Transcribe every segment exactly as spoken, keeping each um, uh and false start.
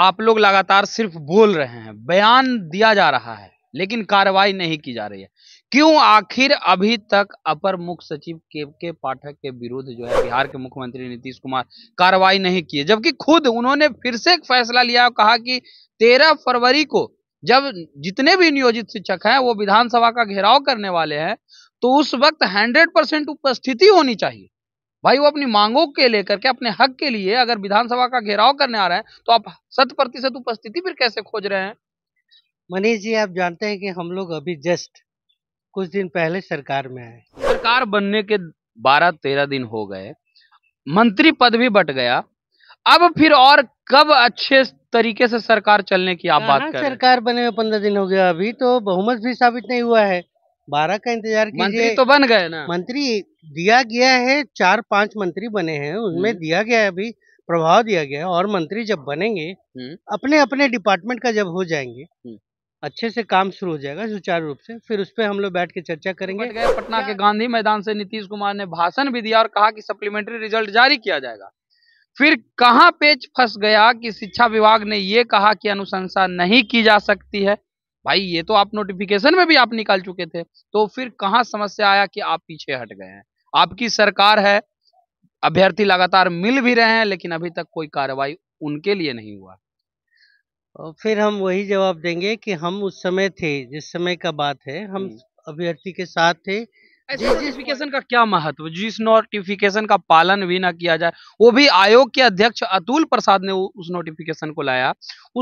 आप लोग लगातार सिर्फ बोल रहे हैं, बयान दिया जा रहा है, लेकिन कार्रवाई नहीं की जा रही है। क्यों आखिर अभी तक अपर मुख्य सचिव के के पाठक के विरुद्ध जो है बिहार के मुख्यमंत्री नीतीश कुमार कार्रवाई नहीं किए, जबकि खुद उन्होंने फिर से एक फैसला लिया और कहा कि तेरह फरवरी को जब जितने भी नियोजित शिक्षक हैं वो विधानसभा का घेराव करने वाले हैं तो उस वक्त हंड्रेड परसेंट उपस्थिति होनी चाहिए। भाई वो अपनी मांगों के लेकर के अपने हक के लिए अगर विधानसभा का घेराव करने आ रहे हैं तो आप शत प्रतिशत उपस्थिति फिर कैसे खोज रहे हैं? मनीष जी, आप जानते हैं कि हम लोग अभी जस्ट कुछ दिन पहले सरकार में आए, सरकार बनने के बारह तेरह दिन हो गए, मंत्री पद भी बट गया, अब फिर और कब अच्छे तरीके से सरकार चलने की आप बात कर रहे हैं? सरकार बने में पंद्रह दिन हो गया, अभी तो बहुमत भी साबित नहीं हुआ है, बारह का इंतजार कीजिए। मंत्री तो बन गए ना, मंत्री दिया गया है, चार पांच मंत्री बने हैं, उनमें दिया गया है, अभी प्रभाव दिया गया है, और मंत्री जब बनेंगे अपने अपने डिपार्टमेंट का जब हो जाएंगे अच्छे से काम शुरू हो जाएगा सुचारू रूप से, फिर उस पर हम लोग बैठ के चर्चा करेंगे। पटना के गांधी मैदान से नीतीश कुमार ने भाषण भी दिया और कहा कि सप्लीमेंट्री रिजल्ट जारी किया जाएगा, फिर कहां पेच फंस गया कि शिक्षा विभाग ने ये कहा कि अनुशंसा नहीं की जा सकती है। भाई ये तो आप नोटिफिकेशन में भी आप निकाल चुके थे, तो फिर कहां समस्या आया कि आप पीछे हट गए हैं? आपकी सरकार है, अभ्यर्थी लगातार मिल भी रहे हैं, लेकिन अभी तक कोई कार्रवाई उनके लिए नहीं हुआ। और फिर हम वही जवाब देंगे कि हम उस समय थे, जिस समय का बात है, हम अभ्यर्थी के साथ थे। नोटिफिकेशन का क्या महत्व, जिस नोटिफिकेशन का पालन भी ना किया जाए, वो भी आयोग के अध्यक्ष अतुल प्रसाद ने उस नोटिफिकेशन को लाया,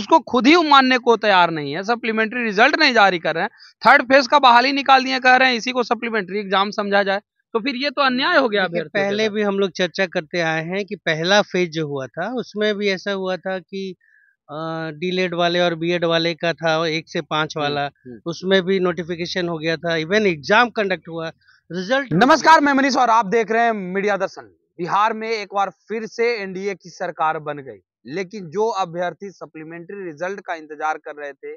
उसको खुद ही मानने को तैयार नहीं है, सप्लीमेंट्री रिजल्ट नहीं जारी कर रहे हैं, थर्ड फेज का बहाली निकाल दिए, कह रहे हैं इसी को सप्लीमेंट्री एग्जाम समझा जाए, तो फिर ये तो अन्याय हो गया। पहले भी हम लोग चर्चा करते आए हैं कि पहला फेज जो हुआ था उसमें भी ऐसा हुआ था कि डीएलएड वाले और बीएड वाले का था एक से पांच वाला, उसमें भी नोटिफिकेशन हो गया था, इवन एग्जाम कंडक्ट हुआ, रिजल्ट। नमस्कार, मैं मनीष और आप देख रहे हैं मीडिया दर्शन। बिहार में एक बार फिर से एनडीए की सरकार बन गई, लेकिन जो अभ्यर्थी सप्लीमेंट्री रिजल्ट का इंतजार कर रहे थे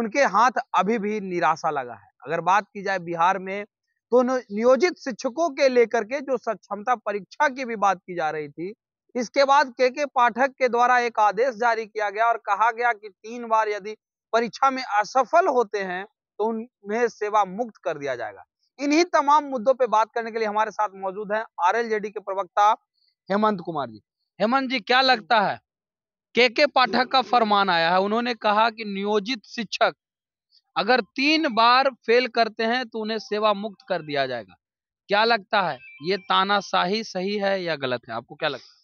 उनके हाथ अभी भी निराशा लगा है। अगर बात की जाए बिहार में तो नियोजित शिक्षकों के लेकर के जो सक्षमता परीक्षा की भी बात की जा रही थी, इसके बाद के के पाठक के द्वारा एक आदेश जारी किया गया और कहा गया कि तीन बार यदि परीक्षा में असफल होते हैं तो उन्हें सेवा मुक्त कर दिया जाएगा। इन्हीं तमाम मुद्दों पे बात करने के लिए हमारे साथ मौजूद हैं आरएलजेडी के प्रवक्ता हेमंत कुमार जी। हेमंत जी, क्या लगता है के के पाठक का फरमान आया है, उन्होंने कहा कि नियोजित शिक्षक अगर तीन बार फेल करते हैं तो उन्हें सेवा मुक्त कर दिया जाएगा। क्या लगता है ये तानाशाही सही है या गलत है, आपको क्या लगता है?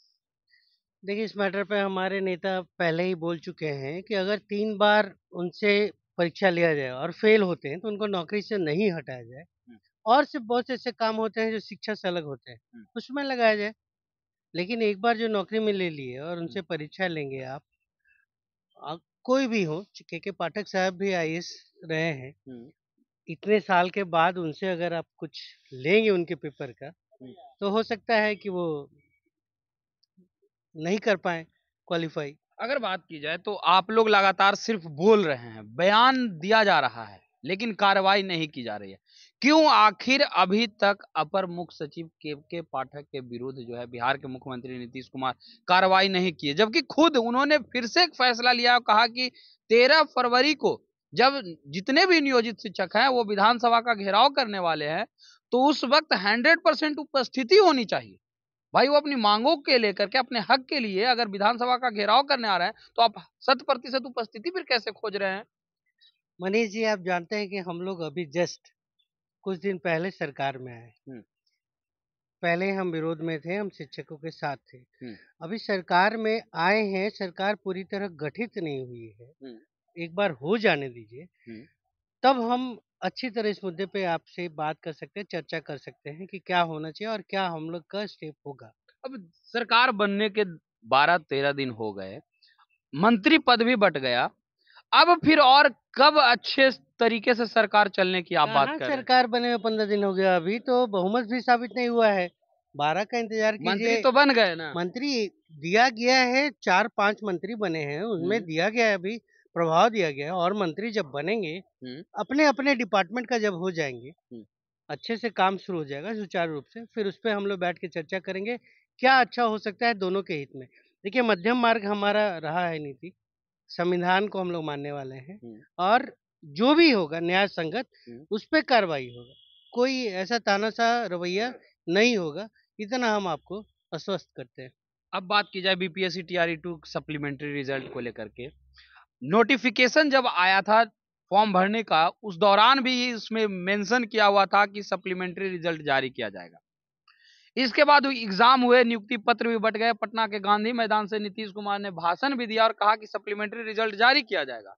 देखिए, इस मैटर पे हमारे नेता पहले ही बोल चुके हैं कि अगर तीन बार उनसे परीक्षा लिया जाए और फेल होते हैं तो उनको नौकरी से नहीं हटाया जाए, और सिर्फ बहुत से ऐसे काम होते हैं जो शिक्षा से अलग होते हैं उसमें लगाया जाए, लेकिन एक बार जो नौकरी में ले लिए और उनसे परीक्षा लेंगे आप, आप कोई भी हो, के के पाठक साहब भी आईएएस रहे हैं, इतने साल के बाद उनसे अगर आप कुछ लेंगे उनके पेपर का तो हो सकता है कि वो नहीं कर पाए क्वालिफाई। अगर बात की जाए तो आप लोग लगातार सिर्फ बोल रहे हैं, बयान दिया जा रहा है, लेकिन कार्रवाई नहीं की जा रही है। क्यों आखिर अभी तक अपर मुख्य सचिव के के पाठक के विरुद्ध जो है बिहार के मुख्यमंत्री नीतीश कुमार कार्रवाई नहीं किए, जबकि खुद उन्होंने फिर से एक फैसला लिया और कहा कि तेरह फरवरी को जब जितने भी नियोजित शिक्षक हैं वो विधानसभा का घेराव करने वाले हैं तो उस वक्त हंड्रेड परसेंट उपस्थिति होनी चाहिए। भाई वो अपनी मांगों के लेकर के अपने हक के लिए अगर विधानसभा का घेराव करने आ रहे हैं तो आप शत प्रतिशत उपस्थिति फिर कैसे खोज रहे हैं? मनीष जी, आप जानते हैं कि हम लोग अभी जस्ट कुछ दिन पहले सरकार में आए, पहले हम विरोध में थे, हम शिक्षकों के साथ थे, अभी सरकार में आए हैं, सरकार पूरी तरह गठित नहीं हुई है, एक बार हो जाने दीजिए, तब हम अच्छी तरह इस मुद्दे पे आपसे बात कर सकते हैं, चर्चा कर सकते हैं कि क्या होना चाहिए और क्या हम लोग का स्टेप होगा। अब सरकार बनने के बारह तेरह दिन हो गए, मंत्री पद भी बट गया, अब फिर और कब अच्छे तरीके से सरकार चलने की आप बात कर रहे हैं? सरकार बने में पंद्रह दिन हो गया, अभी तो बहुमत भी साबित नहीं हुआ है, बारह का इंतजार कीजिए। मंत्री तो बन गए ना, मंत्री दिया गया है, चार पांच मंत्री बने हैं, उनमें दिया गया है, अभी प्रभाव दिया गया है, और मंत्री जब बनेंगे अपने अपने डिपार्टमेंट का जब हो जाएंगे अच्छे से काम शुरू हो जाएगा सुचारू रूप से, फिर उस पर हम लोग बैठ के चर्चा करेंगे क्या अच्छा हो सकता है दोनों के हित में। देखिये, मध्यम मार्ग हमारा रहा है नीति, संविधान को हम लोग मानने वाले हैं और जो भी होगा न्याय संगत उस पर कार्रवाई होगा, कोई ऐसा तानाशाह रवैया नहीं होगा, इतना हम आपको आश्वस्त करते हैं। अब बात की जाए BPSC TRE two supplementary result को लेकर के। नोटिफिकेशन जब आया था फॉर्म भरने का उस दौरान भी इसमें मेंशन किया हुआ था कि सप्लीमेंट्री रिजल्ट जारी किया जाएगा। इसके बाद एग्जाम हुए, नियुक्ति पत्र भी बट गए। पटना के गांधी मैदान से नीतीश कुमार ने भाषण भी दिया और कहा कि सप्लीमेंट्री रिजल्ट जारी किया जाएगा।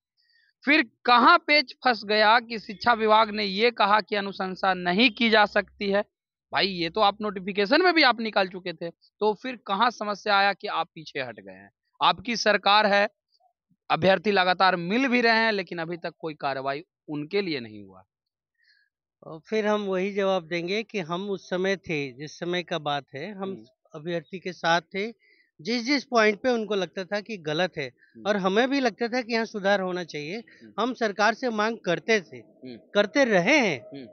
फिर कहां पेच फंस गया कि शिक्षा विभाग ने यह कहा कि अनुशंसा नहीं की जा सकती है। भाई ये तो आप नोटिफिकेशन में भी आप निकाल चुके थे, तो फिर कहां समस्या आया कि आप पीछे हट गए हैं। आपकी सरकार है, अभ्यर्थी लगातार मिल भी रहे हैं, लेकिन अभी तक कोई कार्रवाई उनके लिए नहीं हुआ। और फिर हम वही जवाब देंगे कि हम उस समय थे, जिस समय का बात है, हम अभ्यर्थी के साथ थे। जिस जिस पॉइंट पे उनको लगता था कि गलत है और हमें भी लगता था कि यहाँ सुधार होना चाहिए, हम सरकार से मांग करते थे, करते रहे हैं।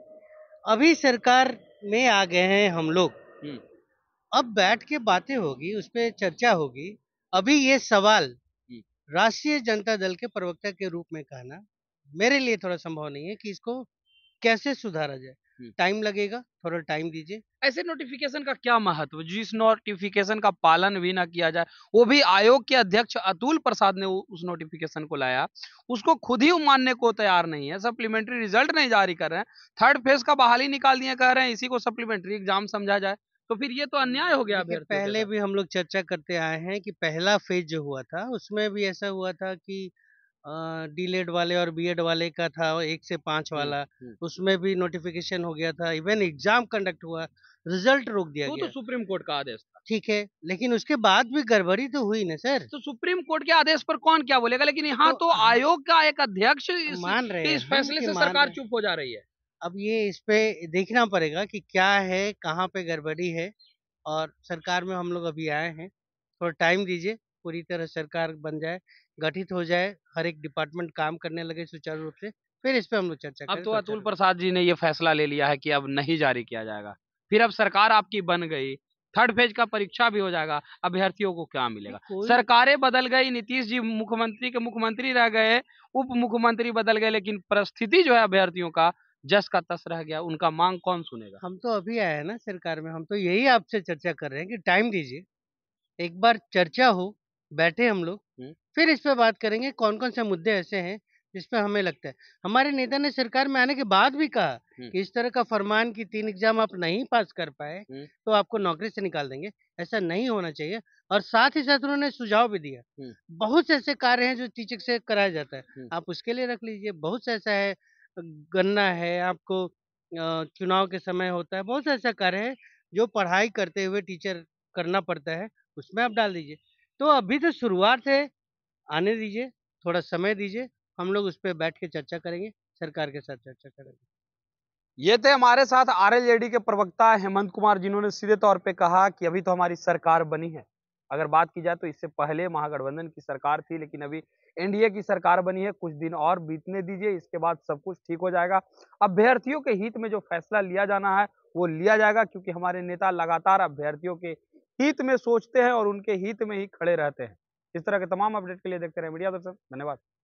अभी सरकार में आ गए हैं हम लोग, अब बैठ के बातें होगी, उस पर चर्चा होगी। अभी ये सवाल राष्ट्रीय जनता दल के प्रवक्ता के रूप में कहना मेरे लिए थोड़ा संभव नहीं है कि इसको कैसे सुधारा जाए। टाइम लगेगा, थोड़ा टाइम दीजिए। ऐसे नोटिफिकेशन का क्या महत्व, जिस नोटिफिकेशन का पालन भी ना किया जाए। वो भी आयोग के अध्यक्ष अतुल प्रसाद ने उस नोटिफिकेशन को लाया, उसको खुद ही मानने को तैयार नहीं है। सप्लीमेंट्री रिजल्ट नहीं जारी कर रहे हैं, थर्ड फेज का बहाली निकाल दिए, कह रहे हैं इसी को सप्लीमेंट्री एग्जाम समझा जाए, तो फिर ये तो अन्याय हो गया। पहले भी हम लोग चर्चा करते आए हैं कि पहला फेज जो हुआ था उसमें भी ऐसा हुआ था कि डीएलएड वाले और बीएड वाले का था एक से पांच वाला, उसमें भी नोटिफिकेशन हो गया था, इवन एग्जाम कंडक्ट हुआ, रिजल्ट रोक दिया तो गया। तो सुप्रीम कोर्ट का आदेश था, ठीक है, लेकिन उसके बाद भी गड़बड़ी तो हुई ना सर। तो सुप्रीम कोर्ट के आदेश पर कौन क्या बोलेगा, लेकिन यहाँ तो, तो आयोग का एक अध्यक्ष मान रहे, इस फैसले से सरकार चुप हो जा रही है। अब ये इस पे देखना पड़ेगा कि क्या है, कहाँ पे गड़बड़ी है, और सरकार में हम लोग अभी आए हैं, थोड़ा टाइम दीजिए, पूरी तरह सरकार बन जाए, गठित हो जाए, हर एक डिपार्टमेंट काम करने लगे सुचारू रूप से, फिर इस पे हम लोग चर्चा करेंगे। अब तो अतुल प्रसाद जी ने ये फैसला ले लिया है कि अब नहीं जारी किया जाएगा, फिर अब सरकार आपकी बन गई, थर्ड फेज का परीक्षा भी हो जाएगा, अभ्यर्थियों को क्या मिलेगा। सरकारें बदल गई, नीतीश जी मुख्यमंत्री के मुख्यमंत्री रह गए, उप मुख्यमंत्री बदल गए, लेकिन परिस्थिति जो है अभ्यर्थियों का जस का तस रह गया, उनका मांग कौन सुनेगा। हम तो अभी आए हैं ना सरकार में, हम तो यही आपसे चर्चा कर रहे हैं कि टाइम दीजिए, एक बार चर्चा हो, बैठे हम लोग, फिर इस पे बात करेंगे कौन कौन से मुद्दे ऐसे हैं जिसपे हमें लगता है। हमारे नेता ने सरकार में आने के बाद भी कहा कि इस तरह का फरमान कि तीन एग्जाम आप नहीं पास कर पाए तो आपको नौकरी से निकाल देंगे, ऐसा नहीं होना चाहिए। और साथ ही साथ उन्होंने सुझाव भी दिया, बहुत से ऐसे कार्य हैं जो टीचर से कराया जाता है, आप उसके लिए रख लीजिए, बहुत से ऐसा है, गन्ना है, आपको चुनाव के समय होता है, बहुत से ऐसा कार्य है जो पढ़ाई करते हुए टीचर करना पड़ता है, उसमें आप डाल दीजिए। तो अभी तो शुरुआत है, आने दीजिए, थोड़ा समय दीजिए, हम लोग उस पर बैठ के चर्चा करेंगे, सरकार के साथ चर्चा करेंगे। ये थे हमारे साथ आरएलजेडी के प्रवक्ता हेमंत कुमार, जिन्होंने सीधे तौर पे कहा कि अभी तो हमारी सरकार बनी है। अगर बात की जाए तो इससे पहले महागठबंधन की सरकार थी, लेकिन अभी एनडीए की सरकार बनी है, कुछ दिन और बीतने दीजिए, इसके बाद सब कुछ ठीक हो जाएगा। अभ्यर्थियों के हित में जो फैसला लिया जाना है वो लिया जाएगा, क्योंकि हमारे नेता लगातार अभ्यर्थियों के हित में सोचते हैं और उनके हित में ही खड़े रहते हैं। इस तरह के तमाम अपडेट के लिए देखते रहे मीडिया दर्शन। धन्यवाद।